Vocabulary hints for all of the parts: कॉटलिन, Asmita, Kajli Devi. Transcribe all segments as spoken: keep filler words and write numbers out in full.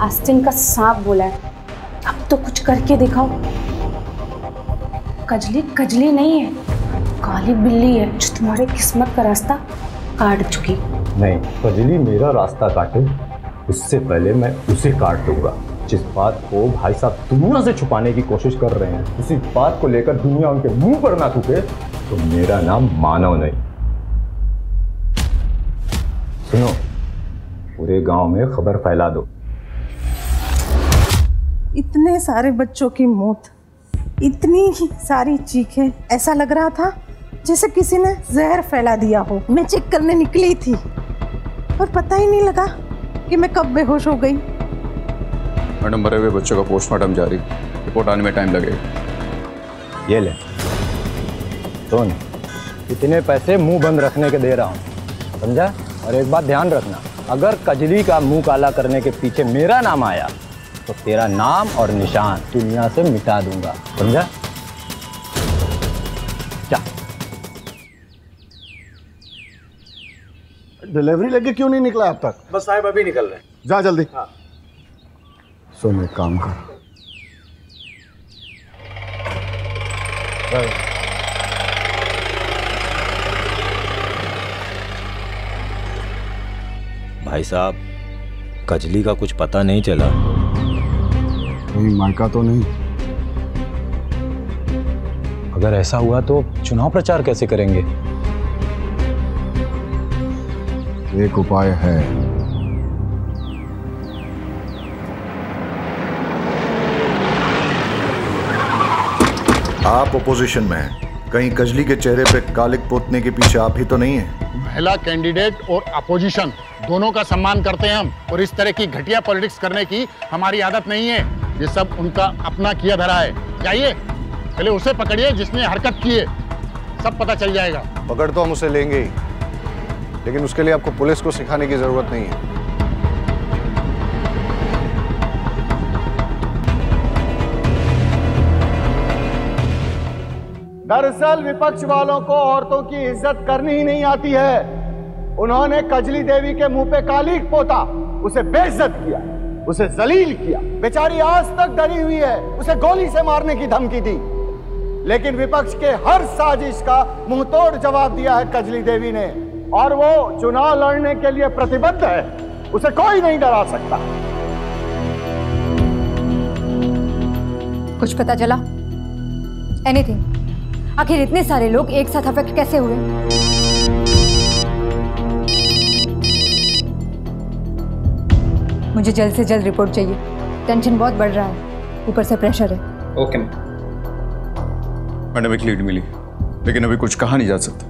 आस्तीन का सांप बोला है, अब तो कुछ करके दिखाओ। कजली कजली नहीं है, काली बिल्ली है जो तुम्हारे किस्मत का रास्ता काट चुकी। नहीं, कजली मेरा रास्ता काटे उससे पहले मैं उसे काट दूंगा। जिस बात को भाई साहब दुनिया से छुपाने की कोशिश कर रहे हैं, उसी बात को लेकर दुनिया उनके मुंह पर ना थूके तो मेरा नाम मानव नहीं। सुनो, पूरे गांव में खबर फैला दो। इतने सारे बच्चों की मौत, इतनी सारी चीखें, ऐसा लग रहा था जैसे किसी ने जहर फैला दिया हो। मैं चेक करने निकली थी और पता ही नहीं लगा कि मैं कब बेहोश हो गई। मैडम, मरे हुए बच्चों का पोस्टमार्टम जारी, रिपोर्ट आने में टाइम लगेगा। ये ले सुन, इतने पैसे मुंह बंद रखने के दे रहा हूँ, समझा? और एक बात ध्यान रखना, अगर कजली का मुंह काला करने के पीछे मेरा नाम आया तो तेरा नाम और निशान दुनिया से मिटा दूंगा, समझा? जा। डिलीवरी लगे क्यों नहीं निकला अब तक? बस साहब अभी निकल रहे हैं। जा जल्दी। हाँ। सुन, एक काम कर, भाई साहब कजली का कुछ पता नहीं चला? कोई मायका तो नहीं। अगर ऐसा हुआ तो चुनाव प्रचार कैसे करेंगे? एक उपाय है। आप ओपोजिशन में हैं, कहीं कजली के चेहरे पे कालिक पोतने के पीछे आप ही तो नहीं है? महिला कैंडिडेट और अपोजिशन दोनों का सम्मान करते हैं हम, और इस तरह की घटिया पॉलिटिक्स करने की हमारी आदत नहीं है। ये सब उनका अपना किया धरा है। जाइए पहले उसे पकड़िए जिसने हरकत की है, सब पता चल जाएगा। पकड़ तो हम उसे लेंगे ही, लेकिन उसके लिए आपको पुलिस को सिखाने की जरूरत नहीं है। दरअसल विपक्ष वालों को औरतों की इज्जत करनी ही नहीं आती है। उन्होंने कजली देवी के मुंह पे कालिक पोता, उसे बेइज्जत किया, उसे जलील किया। बेचारी आज तक डरी हुई है, उसे गोली से मारने की धमकी दी। लेकिन विपक्ष के हर साजिश का मुंहतोड़ जवाब दिया है कजली देवी ने, और वो चुनाव लड़ने के लिए प्रतिबद्ध है। उसे कोई नहीं डरा सकता। कुछ पता चला? एनीथिंग? आखिर इतने सारे लोग एक साथ अफेक्ट कैसे हुए? मुझे जल्द से जल्द रिपोर्ट चाहिए। टेंशन बहुत बढ़ रहा है, ऊपर से प्रेशर है। ओके मैडम, एक लीड मिली, लेकिन अभी कुछ कहा नहीं जा सकता।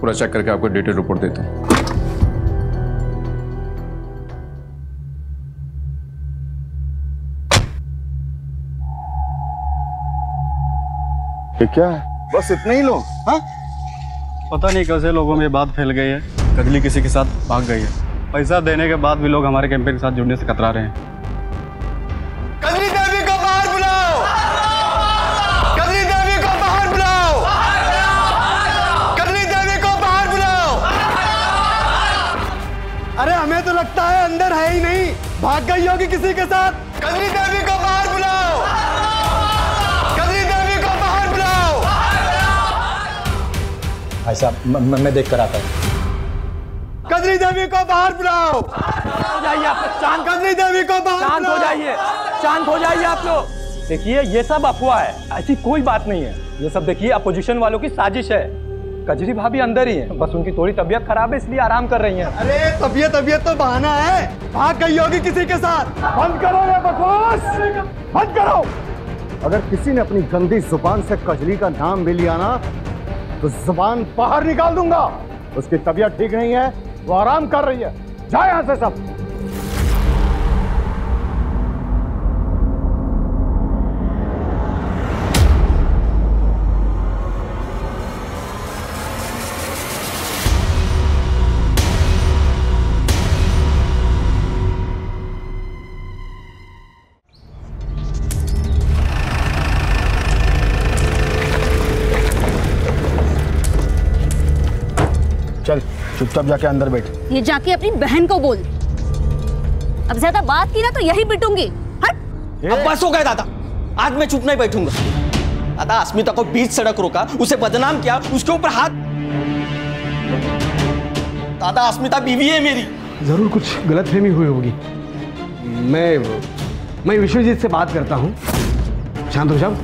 पूरा चेक करके आपको डिटेल रिपोर्ट देता हूं। ये क्या है? बस इतने ही लोग? हाँ? पता नहीं कैसे लोगों में बात फैल गई है। कजली किसी के साथ भाग गई है। पैसा देने के बाद भी लोग हमारे कैंपेन के साथ जुड़ने से कतरा रहे हैं। कजली देवी को बाहर बुलाओ! कजली देवी को बाहर बुलाओ! कजली देवी को बाहर बुलाओ! अरे हमें तो लगता है अंदर है ही नहीं, भाग गई होगी किसी के साथ। कजली देवी को बाहर बुलाओ! कजली देवी को बाहर बुलाओ! भाई साहब मैं देख कर आता हूँ। कजली देवी को बाहर बुलाओ! हो जाइए आप, चांद कजली देवी को बाहर, शांत हो जाइए, शांत हो जाइए आप लोग। देखिए ये सब अफवाह है, ऐसी कोई बात नहीं है। ये सब देखिए अपोजिशन वालों की साजिश है। कजली भाभी अंदर ही है, बस उनकी थोड़ी तबीयत खराब है इसलिए आराम कर रही है। अरे तबीयत तबीयत तो बहाना है, भाग गई होगी किसी के साथ। बंद करो ये बकवास, बंद करो। अगर किसी ने अपनी गंदी जुबान से कजली का नाम भी लिया ना तो जुबान बाहर निकाल दूंगा। उसकी तबीयत ठीक नहीं है, वो आराम कर रही है। जाए यहां से सब। चल चुपचाप जाके अंदर बैठ। ये जाके अपनी बहन को बोल। अब ज्यादा बात की ना तो यही पिटूंगी। अब बस हो गया दादा, आज मैं चुप नहीं बैठूंगा। दादा अस्मिता को बीच सड़क रोका, उसे बदनाम किया, उसके ऊपर हाथ। दादा अस्मिता बीवी है मेरी। जरूर कुछ गलतफहमी हुई होगी। मैं मैं विश्वजीत से बात करता हूँ। शांत हो जाओ,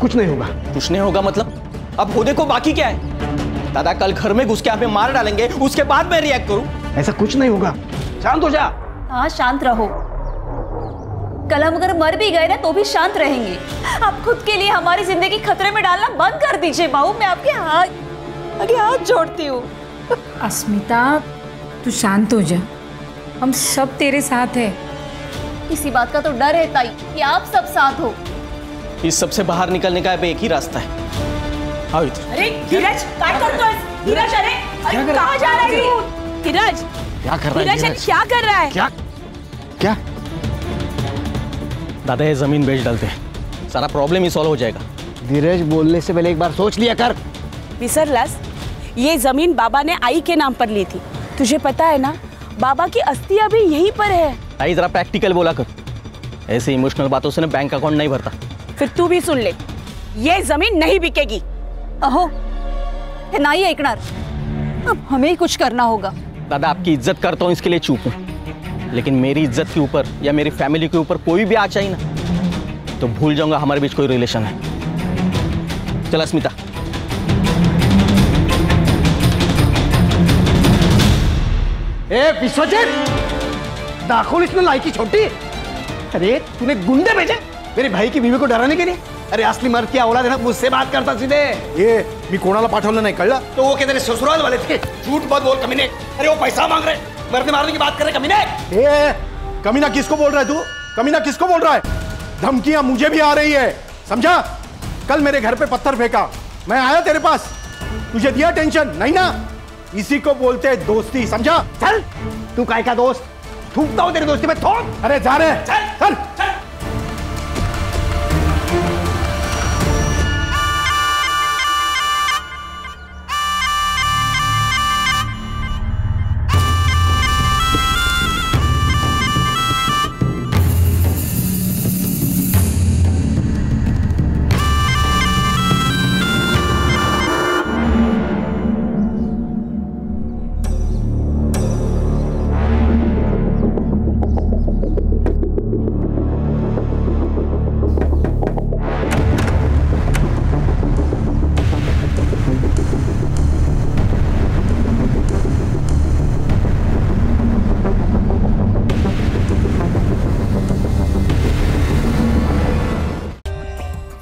कुछ नहीं होगा। कुछ नहीं होगा मतलब? अब वो देखो बाकी क्या है। दादा कल घर में घुस के हमें मार डालेंगे, उसके बाद मैं रिएक्ट करूँ। ऐसा कुछ नहीं होगा, शांत हो जा। हाँ शांत रहो, कल हम अगर मर भी गए ना तो भी शांत रहेंगे। आप खुद के लिए हमारी जिंदगी खतरे में डालना बंद कर दीजिए बाबू। मैं आपके हाथ आगे हाथ जोड़ती हूँ। अस्मिता तू शांत हो जा, हम सब तेरे साथ हैं। इसी बात का तो डर है ताई कि आप सब साथ हो। इस सबसे बाहर निकलने का अब एक ही रास्ता है। आओ इधर। अरे धीरज क्या कर रहा है? धीरज अरे कहाँ जा रहा है? धीरज क्या कर रहा है? धीरज क्या कर रहा है? क्या क्या दादा ये जमीन बेच डालते हैं, सारा प्रॉब्लम ही सॉल्व हो जाएगा। धीरज बोलने से पहले एक बार सोच लिया कर। मिस्टर लस, ये जमीन बाबा ने आई के नाम पर ली थी, तुझे पता है ना? बाबा की अस्थि अभी यहीं पर है। आई जरा प्रैक्टिकल बोला कर, ऐसे इमोशनल बातों से ना बैंक अकाउंट नहीं भरता। फिर तू भी सुन ले, ये जमीन नहीं बिकेगी। अहो नहीं ऐकणार, अब हमें ही कुछ करना होगा। दादा आपकी इज्जत करता हूँ इसके लिए चुप हूँ, लेकिन मेरी इज्जत के ऊपर या मेरी फैमिली के ऊपर कोई भी आँच आई ना तो भूल जाऊंगा हमारे बीच कोई रिलेशन है। चल अस्मिता। ए विश्वजीत, दाखोल इसने लायकी छोटी। अरे तूने गुंडे भेजे मेरे भाई की बीवी को डराने के लिए? अरे असली मर्द क्या औलाद है ना, मुझसे बात करता सीधे। ये मी कोणाला पाठवलं नाही कळलं? तो वो कहते ससुराल वाले थे। झूठ मत बोल कमीने। अरे वो पैसा मांग रहे, मरने मारने की बात कर रहे कमीने। ए, कमीना किसको बोल रहा है तू? कमीना किसको बोल रहा है? धमकियां मुझे भी आ रही है, समझा? कल मेरे घर पे पत्थर फेंका, मैं आया तेरे पास, तुझे दिया टेंशन नहीं ना? इसी को बोलते हैं दोस्ती, समझा? चल, तू काय का दोस्त? थूकता हूं तेरी दोस्ती में थूक। अरे जा रे, चल चल चल।